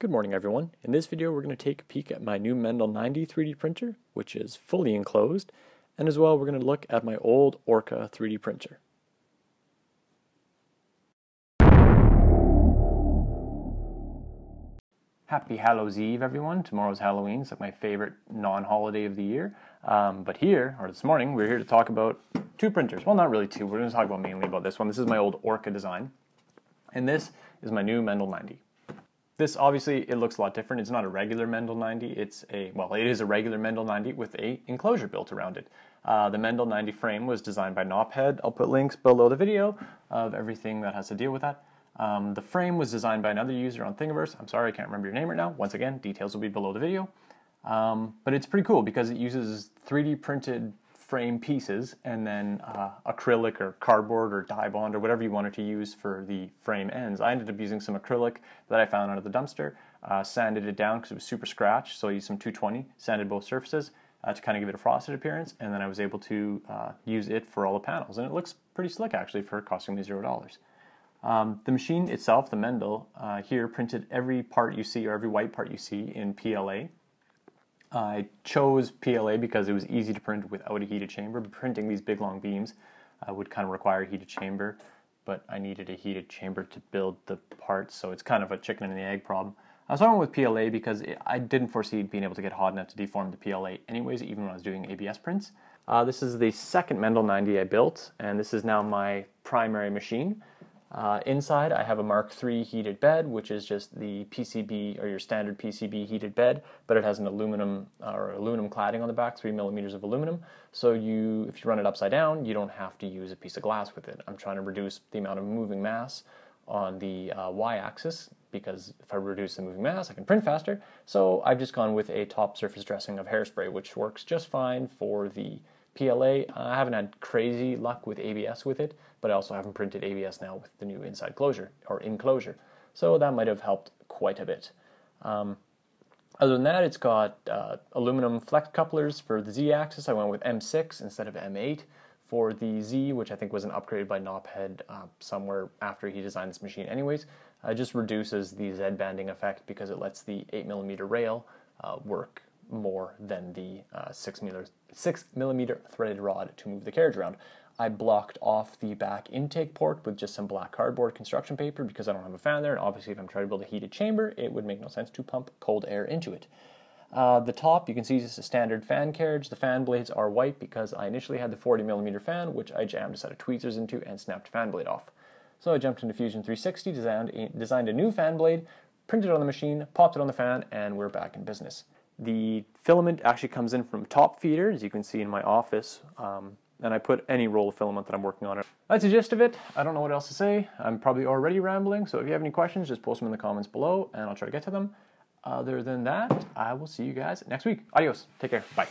Good morning everyone. In this video we're going to take a peek at my new Mendel 90 3D printer, which is fully enclosed, and as well we're going to look at my old Orca 3D printer. Happy Hallows Eve everyone. Tomorrow's Halloween. It's like my favorite non-holiday of the year. This morning, we're here to talk about two printers. Well, not really two. We're going to talk about mainly about this one. This is my old Orca design. And this is my new Mendel 90. This, obviously, it looks a lot different. It's not a regular Mendel 90. It is a regular Mendel 90 with an enclosure built around it. The Mendel 90 frame was designed by Nophead. I'll put links below the video of everything that has to deal with that. The frame was designed by another user on Thingiverse. I'm sorry, I can't remember your name right now. Once again, details will be below the video. But it's pretty cool because it uses 3D printed frame pieces and then acrylic or cardboard or dye bond or whatever you wanted to use for the frame ends. I ended up using some acrylic that I found out of the dumpster, sanded it down because it was super scratched, so I used some 220, sanded both surfaces to kind of give it a frosted appearance, and then I was able to use it for all the panels. And it looks pretty slick actually for costing me $0. The machine itself, the Mendel, here printed every part you see, or every white part you see, in PLA. I chose PLA because it was easy to print without a heated chamber. Printing these big long beams would kind of require a heated chamber, but I needed a heated chamber to build the parts, so it's kind of a chicken and the egg problem. So I went with PLA because I didn't foresee being able to get hot enough to deform the PLA anyways, even when I was doing ABS prints. This is the second Mendel 90 I built, and this is now my primary machine. Inside, I have a Mark III heated bed, which is just the PCB, or your standard PCB heated bed, but it has an aluminum aluminum cladding on the back, 3 millimeters of aluminum. So if you run it upside down, you don't have to use a piece of glass with it. I'm trying to reduce the amount of moving mass on the y-axis, because if I reduce the moving mass, I can print faster. So I've just gone with a top surface dressing of hairspray, which works just fine for the PLA. I haven't had crazy luck with ABS with it, but I also haven't printed ABS now with the new inside closure, or enclosure. So that might have helped quite a bit. Other than that, it's got aluminum flex couplers for the Z-axis. I went with M6 instead of M8 for the Z, which I think was an upgrade by Nophead somewhere after he designed this machine anyways. It just reduces the Z-banding effect because it lets the 8mm rail work more than the 6mm threaded rod to move the carriage around. I blocked off the back intake port with just some black cardboard construction paper because I don't have a fan there, and obviously if I'm trying to build a heated chamber, it would make no sense to pump cold air into it. The top, you can see, is just a standard fan carriage. The fan blades are white because I initially had the 40mm fan, which I jammed a set of tweezers into and snapped a fan blade off. So I jumped into Fusion 360, designed a new fan blade, printed it on the machine, popped it on the fan, and we're back in business. The filament actually comes in from top feeder, as you can see in my office, and I put any roll of filament that I'm working on. That's the gist of it. I don't know what else to say. I'm probably already rambling, so if you have any questions, just post them in the comments below, and I'll try to get to them. Other than that, I will see you guys next week. Adios. Take care. Bye.